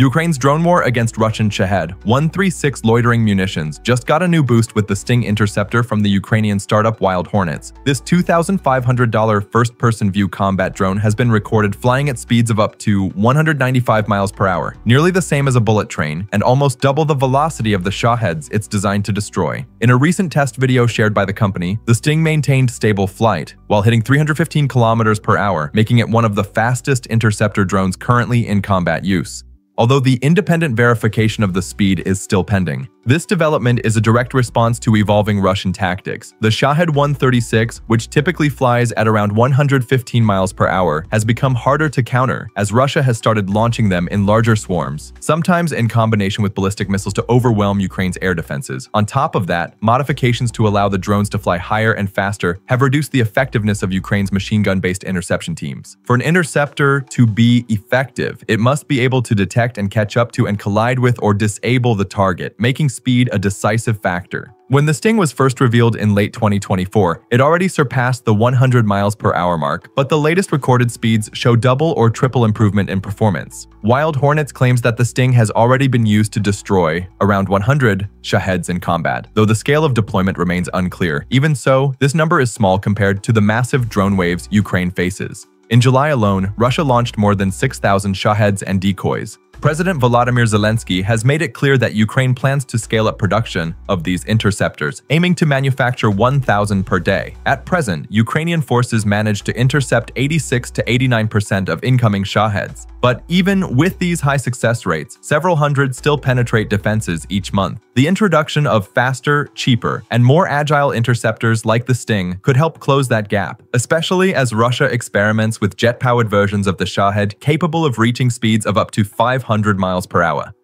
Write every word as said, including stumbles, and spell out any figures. Ukraine's drone war against Russian Shahed one thirty-six loitering munitions just got a new boost with the Sting interceptor from the Ukrainian startup Wild Hornets. This two thousand five hundred dollar first-person view combat drone has been recorded flying at speeds of up to one hundred ninety-five miles per hour, nearly the same as a bullet train, and almost double the velocity of the Shaheds it's designed to destroy. In a recent test video shared by the company, the Sting maintained stable flight while hitting three hundred fifteen kilometers per hour, making it one of the fastest interceptor drones currently in combat use, although the independent verification of the speed is still pending. This development is a direct response to evolving Russian tactics. The Shahed one thirty-six, which typically flies at around one hundred fifteen miles per hour, has become harder to counter as Russia has started launching them in larger swarms, sometimes in combination with ballistic missiles to overwhelm Ukraine's air defenses. On top of that, modifications to allow the drones to fly higher and faster have reduced the effectiveness of Ukraine's machine gun-based interception teams. For an interceptor to be effective, it must be able to detect and catch up to and collide with or disable the target, making speed a decisive factor. When the Sting was first revealed in late twenty twenty-four, it already surpassed the one hundred miles per hour mark, but the latest recorded speeds show double or triple improvement in performance. Wild Hornets claims that the Sting has already been used to destroy around one hundred Shaheds in combat, though the scale of deployment remains unclear. Even so, this number is small compared to the massive drone waves Ukraine faces. In July alone, Russia launched more than six thousand Shaheds and decoys. President Volodymyr Zelensky has made it clear that Ukraine plans to scale up production of these interceptors, aiming to manufacture one thousand per day. At present, Ukrainian forces managed to intercept eighty-six to eighty-nine percent of incoming Shaheds. But even with these high success rates, several hundred still penetrate defenses each month. The introduction of faster, cheaper, and more agile interceptors like the Sting could help close that gap, especially as Russia experiments with jet-powered versions of the Shahed capable of reaching speeds of up to five hundred miles per hour.